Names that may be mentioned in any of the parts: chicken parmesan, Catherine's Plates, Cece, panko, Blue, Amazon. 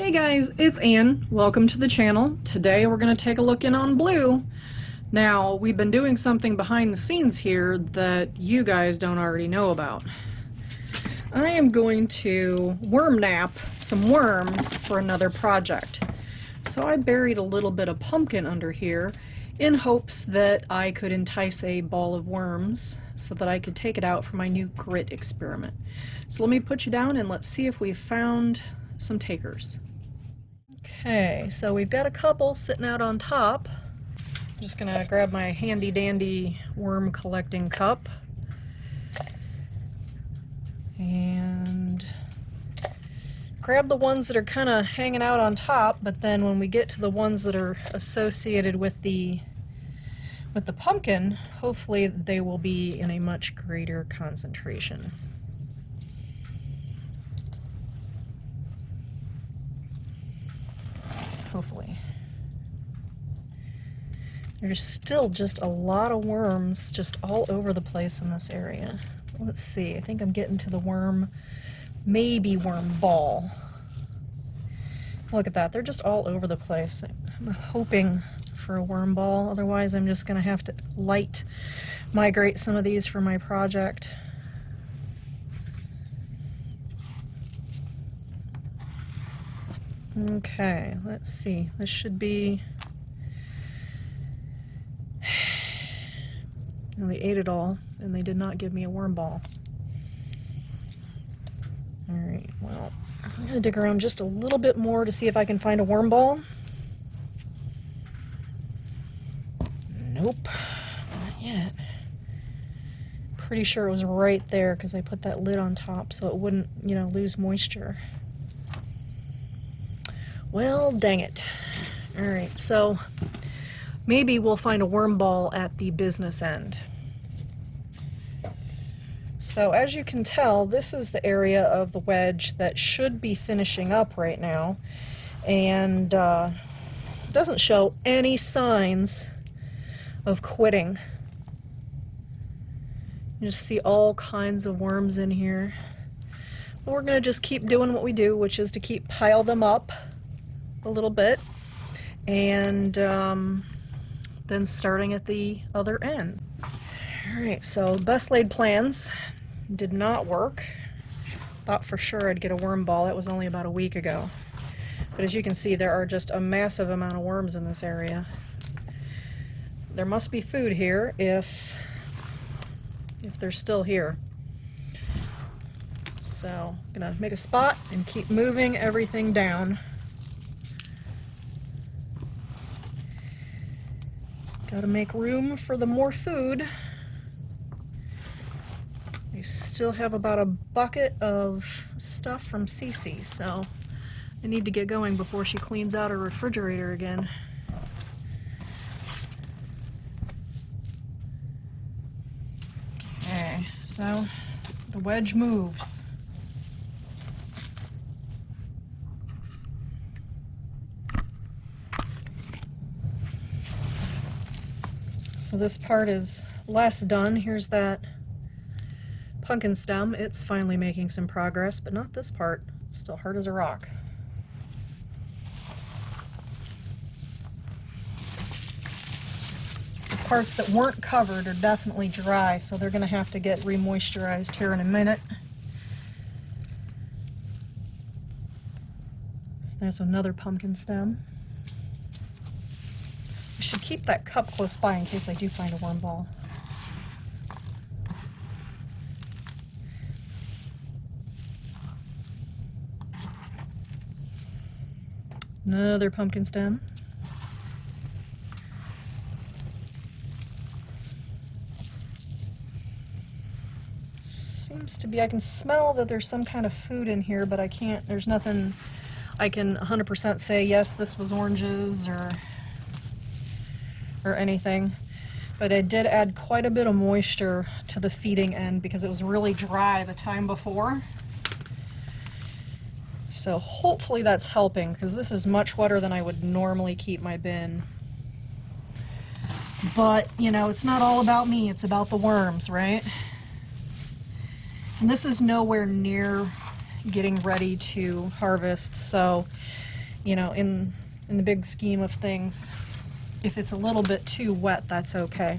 Hey guys, it's Ann. Welcome to the channel. Today we're going to take a look in on Blue. Now, we've been doing something behind the scenes here that you guys don't already know about. I am going to worm nap some worms for another project. So I buried a little bit of pumpkin under here in hopes that I could entice a ball of worms so that I could take it out for my new grit experiment. So let me put you down and let's see if we've found some takers. Okay, so we've got a couple sitting out on top. I'm just going to grab my handy dandy worm collecting cup. And grab the ones that are kind of hanging out on top, but then when we get to the ones that are associated with the pumpkin, hopefully they will be in a much greater concentration. Hopefully. There's still just a lot of worms just all over the place in this area. Let's see, I think I'm getting to the worm, maybe worm ball. Look at that, they're just all over the place. I'm hoping for a worm ball, otherwise I'm just going to have to light migrate some of these for my project. Okay, let's see, this should be... And they ate it all, and they did not give me a worm ball. Alright, well, I'm going to dig around just a little bit more to see if I can find a worm ball. Nope, not yet. Pretty sure it was right there because I put that lid on top so it wouldn't, you know, lose moisture. Well, dang it. Alright, so maybe we'll find a worm ball at the business end. So as you can tell, this is the area of the wedge that should be finishing up right now, and doesn't show any signs of quitting. You just see all kinds of worms in here. But we're going to just keep doing what we do, which is to keep pile them up a little bit, and then starting at the other end. Alright, so best laid plans did not work. Thought for sure I'd get a worm ball. That was only about a week ago. But as you can see, there are just a massive amount of worms in this area. There must be food here if they're still here. So I'm going to make a spot and keep moving everything down. Gotta make room for the more food. I still have about a bucket of stuff from Cece, so I need to get going before she cleans out her refrigerator again. Okay, so the wedge moves. So this part is less done. Here's that pumpkin stem, it's finally making some progress, but not this part. It's still hard as a rock. The parts that weren't covered are definitely dry, so they're going to have to get remoisturized here in a minute. So there's another pumpkin stem. I should keep that cup close by in case I do find a worm ball. Another pumpkin stem. Seems to be, I can smell that there's some kind of food in here, but I can't, there's nothing I can 100% say, yes, this was oranges or anything. But I did add quite a bit of moisture to the feeding end because it was really dry the time before. So hopefully that's helping, because this is much wetter than I would normally keep my bin. But, you know, it's not all about me, it's about the worms, right? And this is nowhere near getting ready to harvest, so you know, in the big scheme of things, if it's a little bit too wet, that's okay.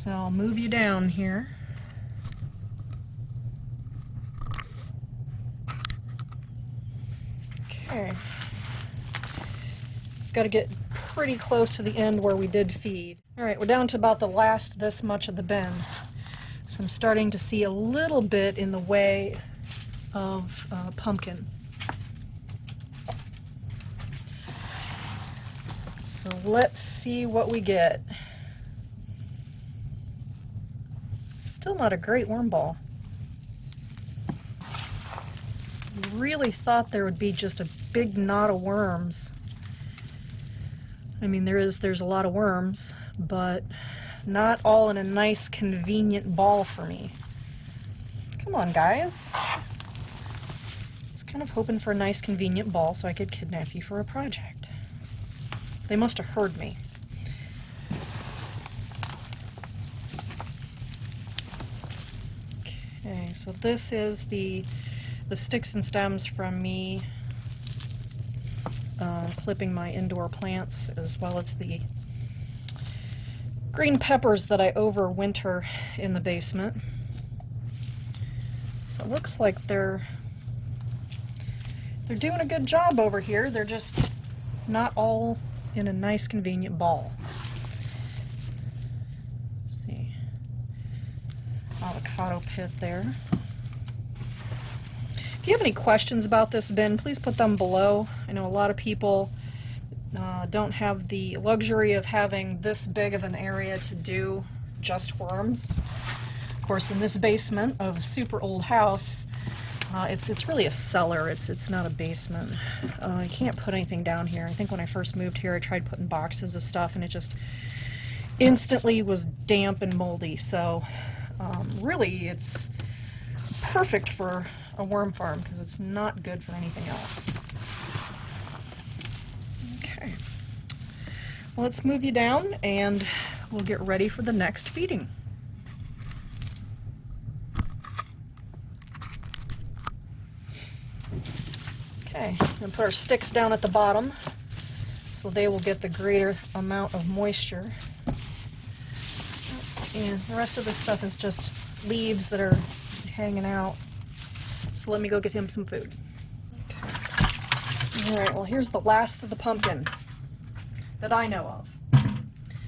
So I'll move you down here. Okay. Got to get pretty close to the end where we did feed. Alright, we're down to about the last this much of the bend. So I'm starting to see a little bit in the way of pumpkin. So let's see what we get. Still not a great worm ball. Really thought there would be just a big knot of worms. I mean, there's a lot of worms, but not all in a nice, convenient ball for me. Come on, guys. I was kind of hoping for a nice, convenient ball so I could kidnap you for a project. They must have heard me. Okay, so this is the sticks and stems from me clipping my indoor plants, as well as the green peppers that I overwinter in the basement. So it looks like they're doing a good job over here. They're just not all in a nice, convenient ball. Let's see, avocado pit there. If you have any questions about this bin, please put them below. I know a lot of people don't have the luxury of having this big of an area to do just worms. Of course, in this basement of a super old house, it's really a cellar. It's not a basement. You can't put anything down here. I think when I first moved here, I tried putting boxes of stuff, and it just instantly was damp and moldy. So really, it's perfect for a worm farm because it's not good for anything else. Okay, well, let's move you down and we'll get ready for the next feeding. Okay, we're going to put our sticks down at the bottom so they will get the greater amount of moisture. And the rest of this stuff is just leaves that are hanging out. So let me go get him some food. Okay. Alright, well, here's the last of the pumpkin that I know of.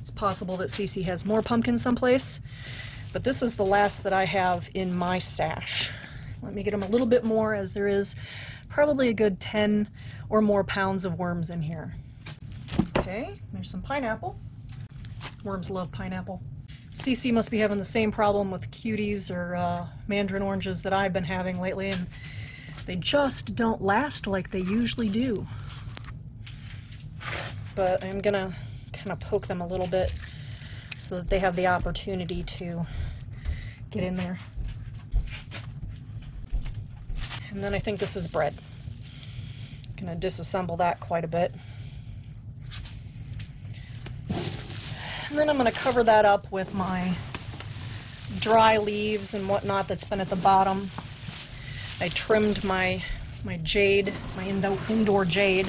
It's possible that Cece has more pumpkin someplace, but this is the last that I have in my stash. Let me get him a little bit more, as there is probably a good 10 or more pounds of worms in here. Okay, there's some pineapple. Worms love pineapple. Cece must be having the same problem with cuties or mandarin oranges that I've been having lately, and they just don't last like they usually do. But I'm gonna kind of poke them a little bit so that they have the opportunity to get in there. And then I think this is bread. I'm gonna disassemble that quite a bit. And then I'm going to cover that up with my dry leaves and whatnot that's been at the bottom. I trimmed my jade, my indoor jade,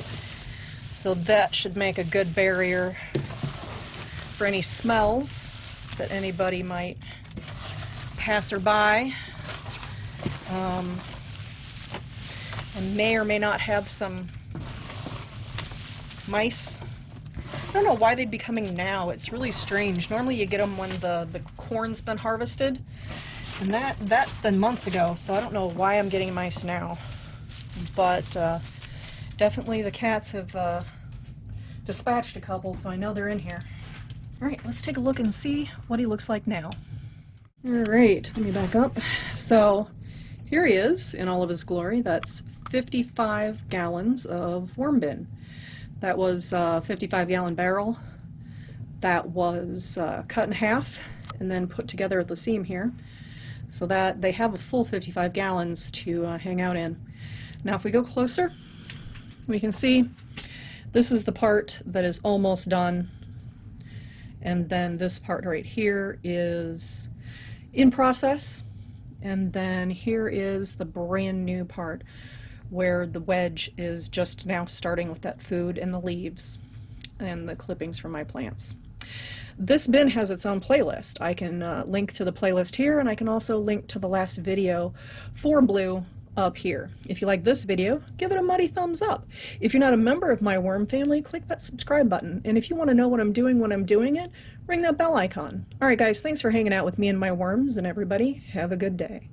so that should make a good barrier for any smells that anybody might pass or by. I may or may not have some mice. I don't know why they'd be coming now. It's really strange. Normally you get them when the corn's been harvested, and that's been months ago, so I don't know why I'm getting mice now. But definitely the cats have dispatched a couple, so I know they're in here. Alright, let's take a look and see what he looks like now. Alright, let me back up. So here he is in all of his glory. That's 55 gallons of worm bin. That was a 55-gallon barrel that was cut in half and then put together at the seam here, so that they have a full 55 gallons to hang out in. Now if we go closer, we can see this is the part that is almost done, and then this part right here is in process, And then here is the brand new part where the wedge is just now starting with that food and the leaves and the clippings from my plants. This bin has its own playlist. I can link to the playlist here, and I can also link to the last video for Blue up here. If you like this video, give it a mighty thumbs up. If you're not a member of my worm family, click that subscribe button. And if you want to know what I'm doing when I'm doing it, ring that bell icon. Alright guys, thanks for hanging out with me and my worms, and everybody have a good day.